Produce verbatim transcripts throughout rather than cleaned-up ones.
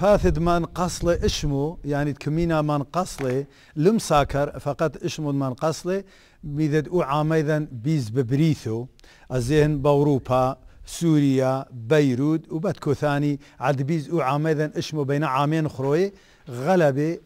فاثد من قصله اشمو يعني تكمينا من قصله لم ساكر فقط اشمو من قصله ميدد او عاميدا بيز ببريثو الزين باوروبا سوريا بيروت وبتكو ثاني عد بيز او عاميدا اشمو بين عامين خروي غلبه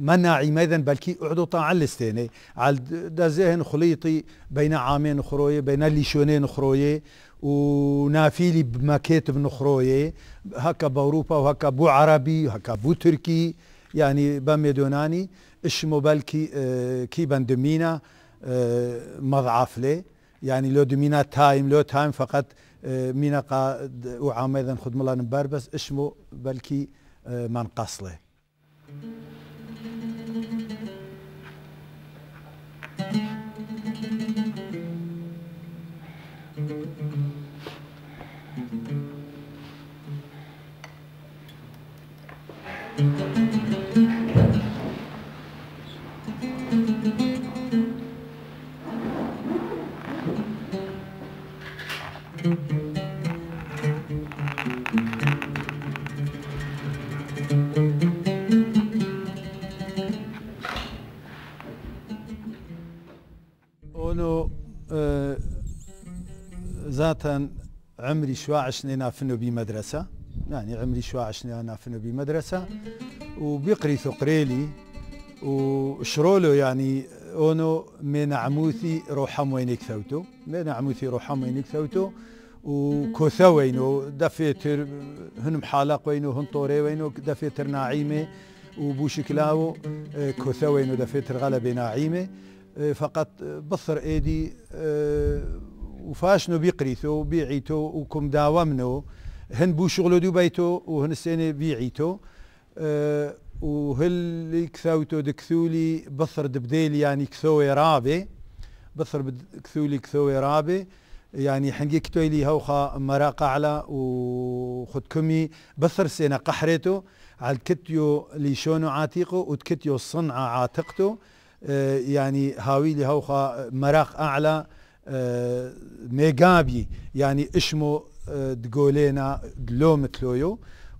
مناعي ميدا بلكي اعدو طاعلستيني عد دازين خليطي بين عامين خروي بين ليشونين خروي ونافيلي بماكيت بن خرويه هكا باوروبا وهكا بو عربي وهكا بو تركي يعني باميدوناني اشمو بالكي اه كي بندمينا اه مضعف لي يعني لو دمينا تايم لو تايم فقط اه مينا قاد وعاميدا خدم الله نبار بس اشمو بالكي اه من قصله أونو ذاتا عمري شوى عشنا نافنو بمدرسة يعني عمري شوى عشنا نافنو بمدرسة وبيقري ثقريلي وشرولو يعني أونو من عموثي روحام وينك ثوتو من عموثي روحام وينك ثوتو وكوثا وينو دفيتر هن محالق وينو هن طوري وينو دفيتر ناعيمة وبوشكلاو كوثا وينو دفيتر غلبة ناعيمة فقط بصر ايدي وفاشنو بيقريتو بيعيتو وكم داومنو هن بو شغلو دوبيتو وهن السنه بيعيتو وهل كثاوتو دكثولي بصر دبديل يعني كثوي رابي بصر كثولي كثوي رابي يعني حنقي كتويلي هوخا مراقع على وخدكمي بصر سنه قحريتو على الكتيو ليشونو عاتيقو وتكتيو الصنعه عاتقتو يعني هاوي لي هوخا مراق اعلى ميغابي يعني اشمو دقولينا لو متلويو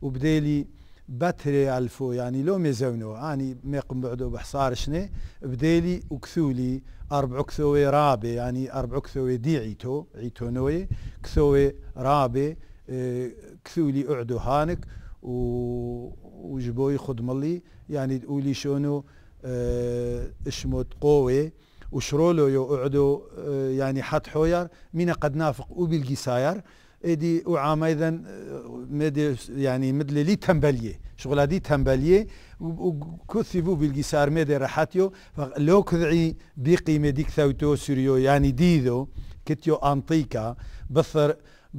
وبديلي باتري الفو يعني لو ميزونو يعني ميقم بعدو بحصار شني بديلي وكثولي اربع كثوي رابي يعني اربع كثوي دي عيتو عيتو نوي كثوي رابي كثولي اعدو هانك وجبوي خد ملي يعني تقولي شنو اشموت قوي وشرولو يقعدوا يعني حد حوير مين قد نافق وبلقي ساير ادي وعام ايضا يعني مدلي لي تنبليه شغله دي تنبليه وكثبوا بالقيسار مدي راحتيو لو كذعي بقيمه ديك ثوتو سوريو يعني ديذو كتيو انطيكا بثر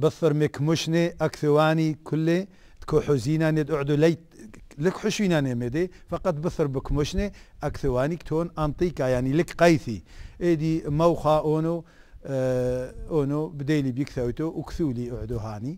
بثر مكمشني اكثواني كله تكو حزينه ندعدوا ليت لك حشينا نمدي فقط بثر بكمشني اكثواني كتون انطيكا يعني لك قيثي ايدي موخا اونو آه اونو بديلي بيكثوتو وكثولي اعدو هاني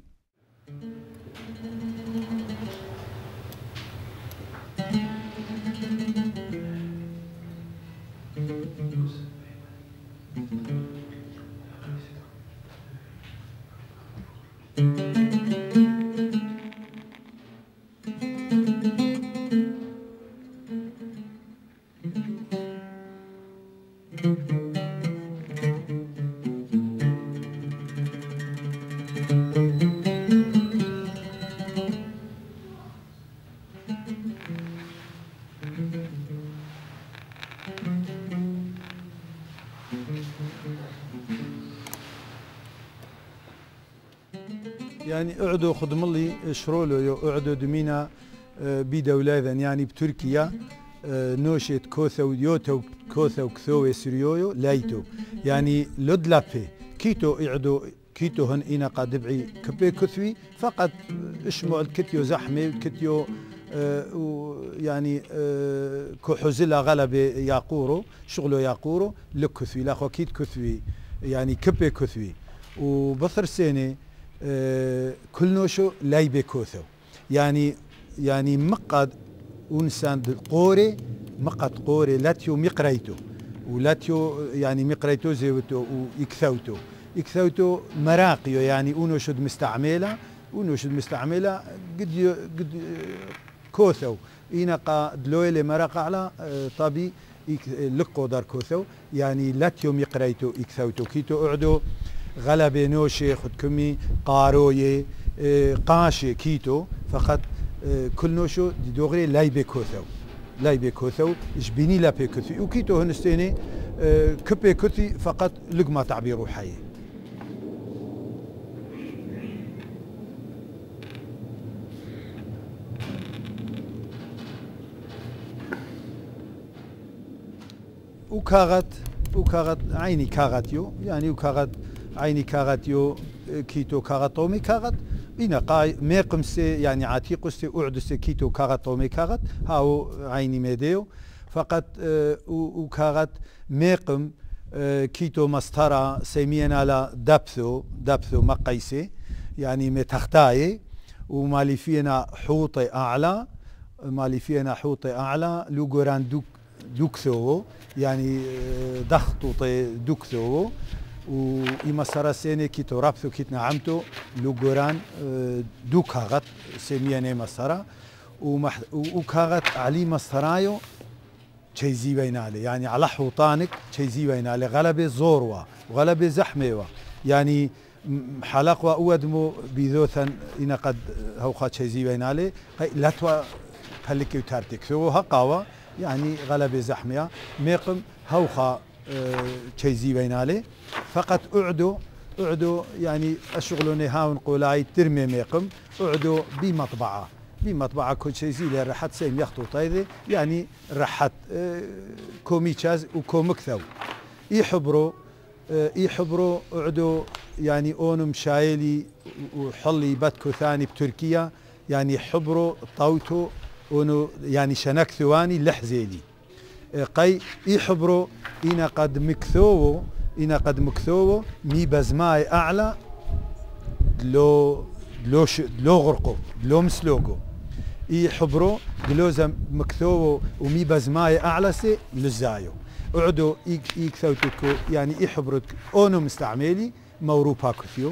يعني اعدو خدملي شرولو اعدو دمينا بدولة يعني بتركيا نوشت كوثا وديوتا كوثا وكثوي سريويو لايتو يعني لدلابي كيتو يعدو كيتو هن إنا قادبعي كبي كثوي فقط اشمع الكتيو زحمة الكتيو آه يعني آه كحزلة غلبة ياقورو شغله ياقورو لكثوي لاخو كيت كثوي يعني كبي كثوي وبثر سنة آه كل نوشو لايبي كوثو يعني يعني مقد ونسان قوري مقد قوري لاتيو مقريتو ولاتيو يعني مقريتو زيوتو ويكثوتو يكثوتو مراقيو يعني ونوشد مستعمله ونوشد مستعمله قد قد كوثو ينقى دلويلي مراقع على طبي لقو دار كوثو يعني لاتيو مقريتو يكثوتو كيتو اعدو غلبه نوشي خدكمي قارويه قاشي كيتو فقط كل نوشو دي دوغري لايبي كوثو لايبي كوثو جبيني لابي كوثي وكيتو هنستيني كبي كوثي فقط لقمة تعبير حي وكاغت وكاغت عيني كاغتيو يعني وكاغت عيني كاغتيو كيتو كاغطومي كاغت إنا قاي ميقمسي يعني عتيقسي أعدسي كيتو كاغطومي كاغت هاو عيني ميديو فقط آه وكاغت ميقم آه كيتو مسطرة سيمين على دبثو دبثو مقايسي يعني متختاي ومالي فينا حوطي أعلى مالي فينا حوطي أعلى لوغوران دوك دوكثو يعني آه دخطوطي دوكثو وإما سرسيني كيتو رابثو كيتنا عمتو لوغوران دو كاغت سمياني مسارا وكاغت علي مسارايو تشيزي بينالي يعني على حوطانك تشيزي بينالي غلبة زوروا وغلبة زحميوا يعني حلقوا أودمو بذوثا إنا قد هوخا تشيزي بينالي لاتوا هلكي وتارتك ثو هقاوا يعني غلبة زحمية ميقم هوخا تشيزي بينالي فقط أعدو أعدو يعني أشغلوني هاون قولاي ترمي ميقم أعدو بمطبعة بمطبعة كل تشيزي لرحت سيم يخطو طايدي يعني رحت أه كوميتشاز وكومكثو يحبرو أه يحبرو أعدو يعني أونو مشايلي وحلي باتكو ثاني بتركيا يعني حبرو طوتو أونو يعني شنك ثواني لحزيلي قي يحبرو إنا قد مكثوو إنا قد مكثوو مي بزماي أعلى دلو دلو دلو غرقو دلو مسلوقو يحبرو دلو زم مكثوو ومي بزماي أعلى سي لزايو أعدو يكثوتكو يعني يحبرو أونو مستعملي موروبا كثيو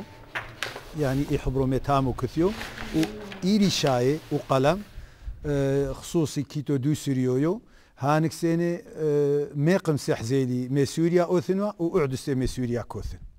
يعني يحبرو ميتامو كثيو وإيري شاي وقلم أه خصوصي كيتو دو سيريويو هانك سنة ميقم سحزيلي من سوريا أوثنوا وأعدس من سوريا كوثن.